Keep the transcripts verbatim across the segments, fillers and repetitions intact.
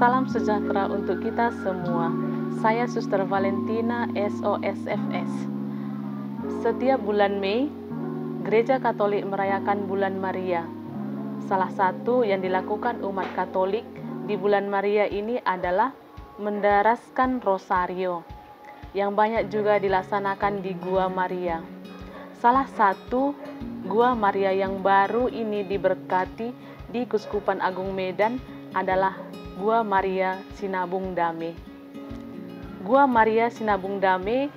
Salam sejahtera untuk kita semua. Saya Suster Valentina S O S F S Setiap bulan Mei, Gereja Katolik merayakan Bulan Maria. Salah satu yang dilakukan umat Katolik di Bulan Maria ini adalah mendaraskan rosario, yang banyak juga dilaksanakan di Gua Maria. Salah satu Gua Maria yang baru ini diberkati di Keuskupan Agung Medan adalah Gua Maria Sinabung Dame. Gua Maria Sinabung Dame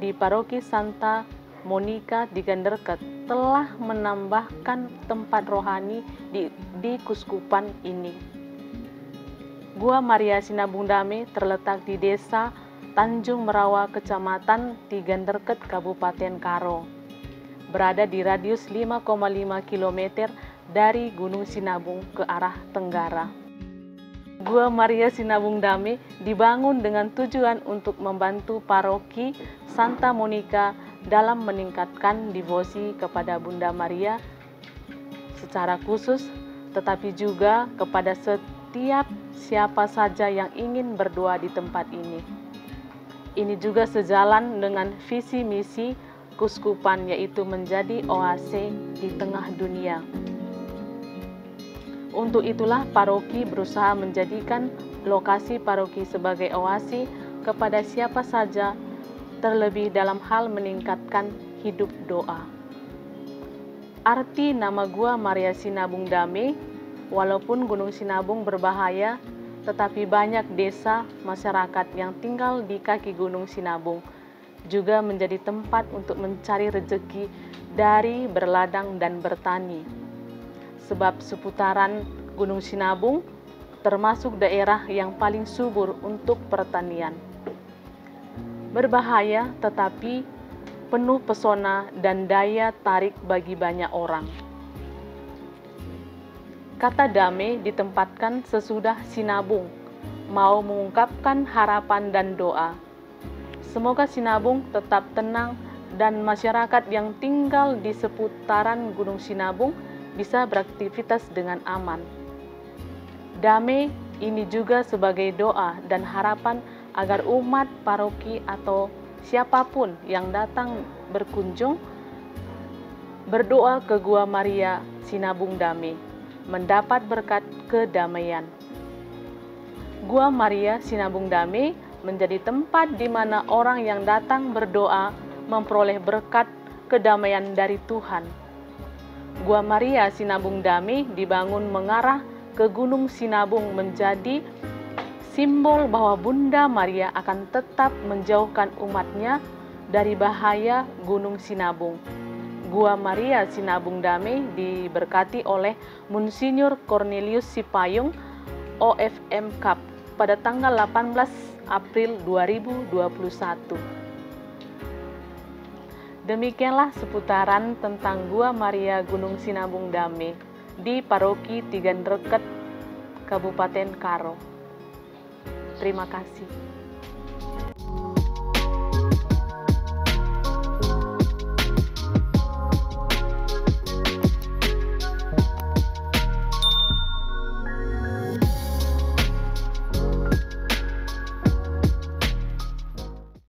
di Paroki Santa Monica di Genderket telah menambahkan tempat rohani di, di Keuskupan ini. Gua Maria Sinabung Dame terletak di desa Tanjung Merawa, Kecamatan Tiga Nderket, Kabupaten Karo. Berada di radius lima koma lima kilometer dari Gunung Sinabung ke arah tenggara. Gua Maria Sinabung Dame dibangun dengan tujuan untuk membantu Paroki Santa Monica dalam meningkatkan devosi kepada Bunda Maria secara khusus, tetapi juga kepada setiap siapa saja yang ingin berdoa di tempat ini. Ini juga sejalan dengan visi misi Keuskupan, yaitu menjadi oase di tengah dunia. Untuk itulah paroki berusaha menjadikan lokasi paroki sebagai oase kepada siapa saja, terlebih dalam hal meningkatkan hidup doa. Arti nama Gua Maria Sinabung Dame, walaupun Gunung Sinabung berbahaya, tetapi banyak desa masyarakat yang tinggal di kaki Gunung Sinabung juga menjadi tempat untuk mencari rezeki dari berladang dan bertani. Sebab seputaran Gunung Sinabung termasuk daerah yang paling subur untuk pertanian. Berbahaya tetapi penuh pesona dan daya tarik bagi banyak orang. Kata Dame ditempatkan sesudah Sinabung, mau mengungkapkan harapan dan doa. Semoga Sinabung tetap tenang dan masyarakat yang tinggal di seputaran Gunung Sinabung bisa beraktivitas dengan aman. Dame ini juga sebagai doa dan harapan agar umat paroki atau siapapun yang datang berkunjung berdoa ke Gua Maria Sinabung Dame mendapat berkat kedamaian. Gua Maria Sinabung Dame menjadi tempat di mana orang yang datang berdoa memperoleh berkat kedamaian dari Tuhan. Gua Maria Sinabung Dame dibangun mengarah ke Gunung Sinabung menjadi simbol bahwa Bunda Maria akan tetap menjauhkan umatnya dari bahaya Gunung Sinabung. Gua Maria Sinabung Dame diberkati oleh Monsignor Cornelius Sipayung O F M Cup pada tanggal delapan belas April dua ribu dua puluh satu. Demikianlah seputaran tentang Gua Maria Gunung Sinabung Dame di Paroki Tiga Nderket, Kabupaten Karo. Terima kasih.